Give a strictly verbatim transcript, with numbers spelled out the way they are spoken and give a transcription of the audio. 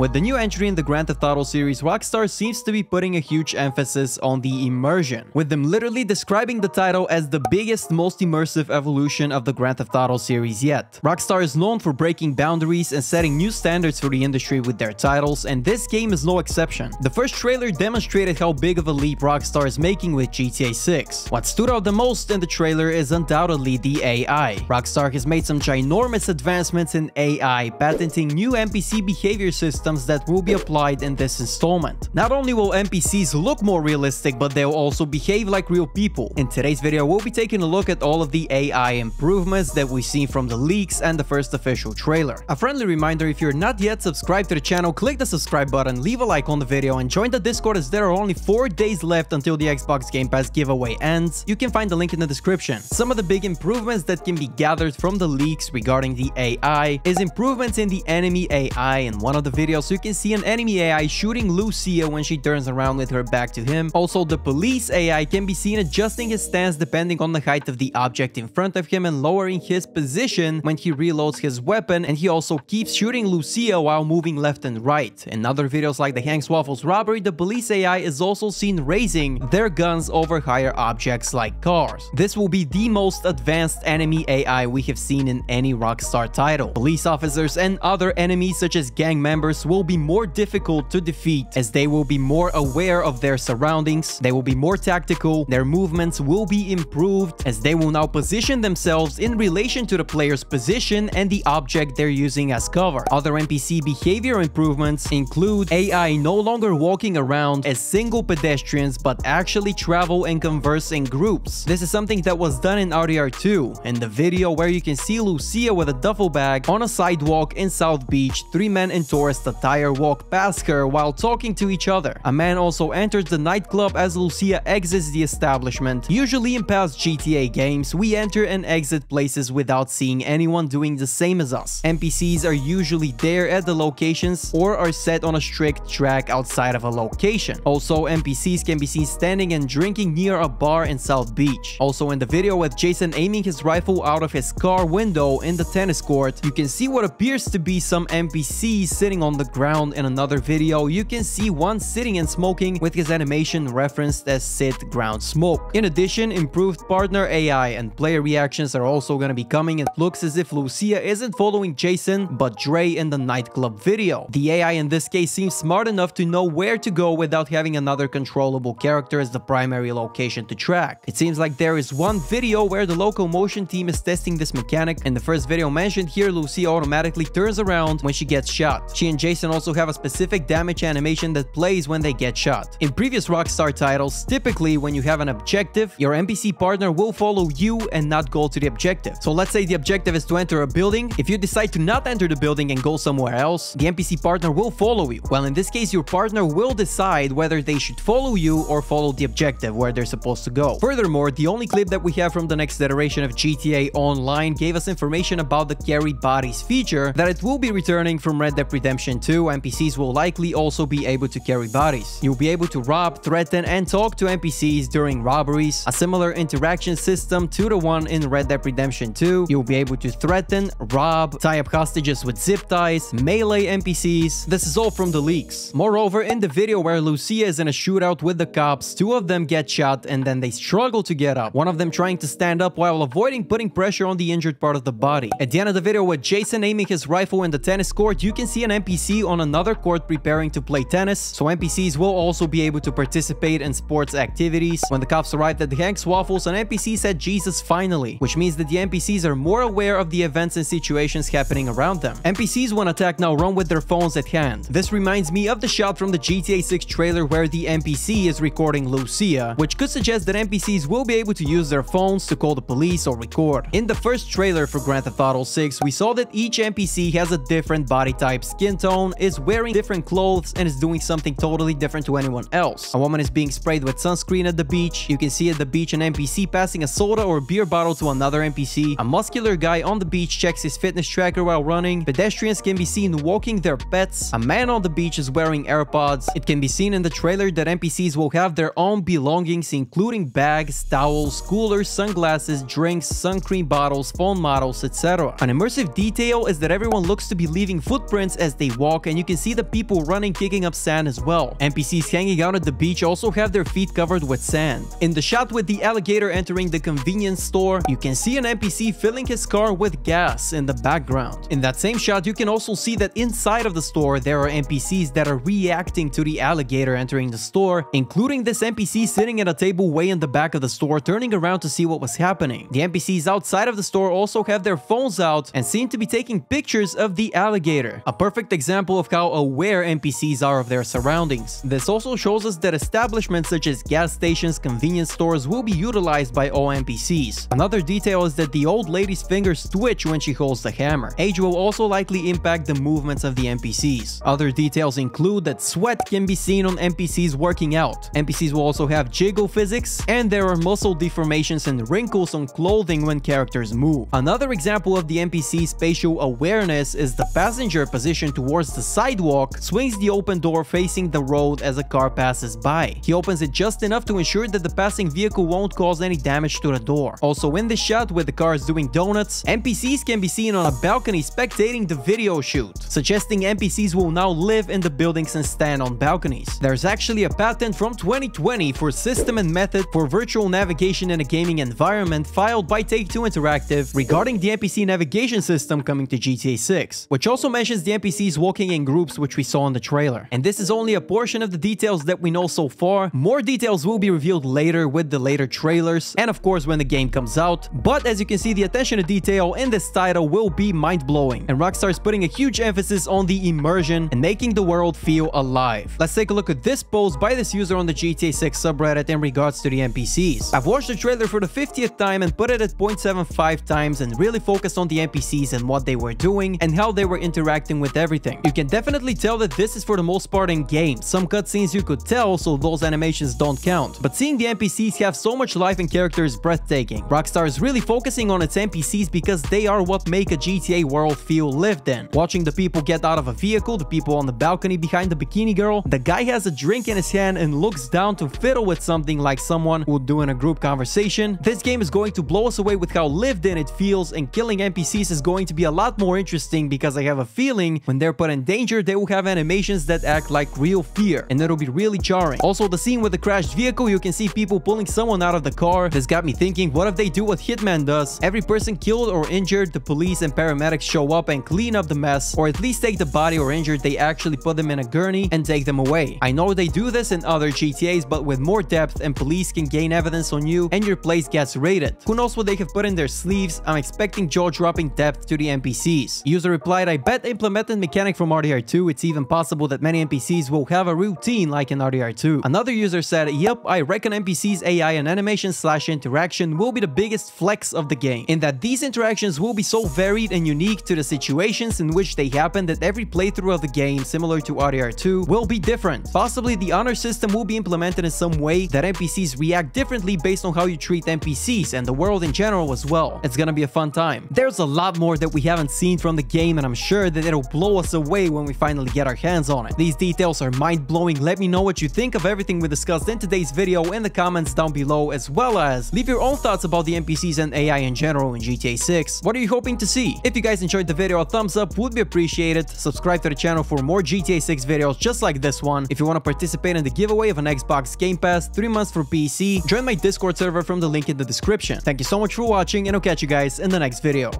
With the new entry in the Grand Theft Auto series, Rockstar seems to be putting a huge emphasis on the immersion, with them literally describing the title as the biggest, most immersive evolution of the Grand Theft Auto series yet. Rockstar is known for breaking boundaries and setting new standards for the industry with their titles, and this game is no exception. The first trailer demonstrated how big of a leap Rockstar is making with G T A six. What stood out the most in the trailer is undoubtedly the A I. Rockstar has made some ginormous advancements in A I, patenting new N P C behavior systems that will be applied in this installment. Not only will N P Cs look more realistic, but they'll also behave like real people. In today's video, we'll be taking a look at all of the A I improvements that we've seen from the leaks and the first official trailer. A friendly reminder, if you're not yet subscribed to the channel, click the subscribe button, leave a like on the video, and join the Discord, as there are only four days left until the Xbox Game Pass giveaway ends. You can find the link in the description. Some of the big improvements that can be gathered from the leaks regarding the A I is improvements in the enemy A I. In one of the videos, you can see an enemy A I shooting Lucia when she turns around with her back to him. Also, the police A I can be seen adjusting his stance depending on the height of the object in front of him and lowering his position when he reloads his weapon, and he also keeps shooting Lucia while moving left and right. In other videos like the Hanks Waffles robbery, the police A I is also seen raising their guns over higher objects like cars. This will be the most advanced enemy A I we have seen in any Rockstar title. Police officers and other enemies such as gang members will be more difficult to defeat, as they will be more aware of their surroundings, they will be more tactical, their movements will be improved, as they will now position themselves in relation to the player's position and the object they're using as cover. Other N P C behavior improvements include A I no longer walking around as single pedestrians, but actually travel and converse in groups. This is something that was done in R D R two, in the video where you can see Lucia with a duffel bag on a sidewalk in South Beach. Three men in tourist attire walk past her while talking to each other. A man also enters the nightclub as Lucia exits the establishment. Usually in past G T A games, we enter and exit places without seeing anyone doing the same as us. N P Cs are usually there at the locations or are set on a strict track outside of a location. Also, N P Cs can be seen standing and drinking near a bar in South Beach. Also in the video with Jason aiming his rifle out of his car window in the tennis court, you can see what appears to be some N P Cs sitting on the ground. In another video, you can see one sitting and smoking, with his animation referenced as sit, ground, smoke. In addition, improved partner A I and player reactions are also gonna be coming. It looks as if Lucia isn't following Jason, but Dre in the nightclub video. The A I in this case seems smart enough to know where to go without having another controllable character as the primary location to track. It seems like there is one video where the local motion team is testing this mechanic. In the first video mentioned here, Lucia automatically turns around when she gets shot. She and Jason also have a specific damage animation that plays when they get shot. In previous Rockstar titles, typically when you have an objective, your N P C partner will follow you and not go to the objective. So let's say the objective is to enter a building. If you decide to not enter the building and go somewhere else, the N P C partner will follow you. Well, in this case, your partner will decide whether they should follow you or follow the objective where they're supposed to go. Furthermore, the only clip that we have from the next iteration of G T A Online gave us information about the carry bodies feature, that it will be returning from Red Dead Redemption two. N P Cs will likely also be able to carry bodies. You'll be able to rob, threaten, and talk to N P Cs during robberies, a similar interaction system to the one in Red Dead Redemption two. You'll be able to threaten, rob, tie up hostages with zip ties, melee N P Cs. This is all from the leaks. Moreover, in the video where Lucia is in a shootout with the cops, two of them get shot and then they struggle to get up, one of them trying to stand up while avoiding putting pressure on the injured part of the body. At the end of the video with Jason aiming his rifle in the tennis court, you can see an N P C on another court preparing to play tennis, so N P Cs will also be able to participate in sports activities. When the cops arrived at the Hanks Waffles, an N P C said Jesus finally, which means that the N P Cs are more aware of the events and situations happening around them. N P Cs when attacked now run with their phones at hand. This reminds me of the shot from the G T A six trailer where the N P C is recording Lucia, which could suggest that N P Cs will be able to use their phones to call the police or record. In the first trailer for Grand Theft Auto six, we saw that each N P C has a different body type, skin tone, is wearing different clothes, and is doing something totally different to anyone else. A woman is being sprayed with sunscreen at the beach. You can see at the beach an N P C passing a soda or beer bottle to another N P C. A muscular guy on the beach checks his fitness tracker while running. Pedestrians can be seen walking their pets. A man on the beach is wearing AirPods. It can be seen in the trailer that N P Cs will have their own belongings, including bags, towels, coolers, sunglasses, drinks, sun cream bottles, phone models, et cetera. An immersive detail is that everyone looks to be leaving footprints as they walk walk, and you can see the people running, kicking up sand as well. N P Cs hanging out at the beach also have their feet covered with sand. In the shot with the alligator entering the convenience store, you can see an N P C filling his car with gas in the background. In that same shot, you can also see that inside of the store, there are N P Cs that are reacting to the alligator entering the store, including this N P C sitting at a table way in the back of the store, turning around to see what was happening. The N P Cs outside of the store also have their phones out and seem to be taking pictures of the alligator. A perfect example of how aware N P Cs are of their surroundings. This also shows us that establishments such as gas stations, convenience stores will be utilized by all N P Cs. Another detail is that the old lady's fingers twitch when she holds the hammer. Age will also likely impact the movements of the N P Cs. Other details include that sweat can be seen on N P Cs working out. N P Cs will also have jiggle physics, and there are muscle deformations and wrinkles on clothing when characters move. Another example of the N P C's spatial awareness is the passenger positioned towards the sidewalk swings the open door facing the road as a car passes by. He opens it just enough to ensure that the passing vehicle won't cause any damage to the door. Also in this shot where the car is doing donuts, N P Cs can be seen on a balcony spectating the video shoot, suggesting N P Cs will now live in the buildings and stand on balconies. There's actually a patent from twenty twenty for system and method for virtual navigation in a gaming environment filed by Take-Two Interactive regarding the N P C navigation system coming to G T A six, which also mentions the N P Cs walking in groups, which we saw in the trailer. And this is only a portion of the details that we know so far. More details will be revealed later with the later trailers, and of course when the game comes out. But as you can see, the attention to detail in this title will be mind-blowing, and Rockstar is putting a huge emphasis on the immersion and making the world feel alive. Let's take a look at this post by this user on the G T A six subreddit in regards to the N P Cs. I've watched the trailer for the fiftieth time and put it at zero point seven five times and really focused on the N P Cs and what they were doing and how they were interacting with everything. You can definitely tell that this is for the most part in game. Some cutscenes you could tell, so those animations don't count. But seeing the N P Cs have so much life and character is breathtaking. Rockstar is really focusing on its N P Cs because they are what make a G T A world feel lived in. Watching the people get out of a vehicle, the people on the balcony behind the bikini girl, the guy has a drink in his hand and looks down to fiddle with something like someone would do in a group conversation. This game is going to blow us away with how lived in it feels, and killing N P Cs is going to be a lot more interesting because I have a feeling when they're put in danger, they will have animations that act like real fear, and it'll be really jarring. Also, the scene with the crashed vehicle, you can see people pulling someone out of the car. This got me thinking, what if they do what Hitman does? Every person killed or injured, the police and paramedics show up and clean up the mess, or at least take the body or injured, they actually put them in a gurney and take them away. I know they do this in other G T As, but with more depth, and police can gain evidence on you and your place gets raided. Who knows what they have put in their sleeves? I'm expecting jaw-dropping depth to the N P Cs. User replied, I bet implemented mechanic from R D R two. It's even possible that many N P Cs will have a routine like in R D R two. Another user said, yep, I reckon N P Cs A I and animation slash interaction will be the biggest flex of the game, in that these interactions will be so varied and unique to the situations in which they happen that every playthrough of the game, similar to R D R two, will be different. Possibly the honor system will be implemented in some way that N P Cs react differently based on how you treat N P Cs and the world in general as well. It's gonna be a fun time. There's a lot more that we haven't seen from the game, and I'm sure that it'll blow us away when we finally get our hands on it. These details are mind-blowing. Let me know what you think of everything we discussed in today's video in the comments down below, as well as leave your own thoughts about the N P Cs and A I in general in G T A six. What are you hoping to see? If you guys enjoyed the video, a thumbs up would be appreciated. Subscribe to the channel for more G T A six videos just like this one. If you want to participate in the giveaway of an Xbox Game Pass, three months for P C, join my Discord server from the link in the description. Thank you so much for watching, and I'll catch you guys in the next video.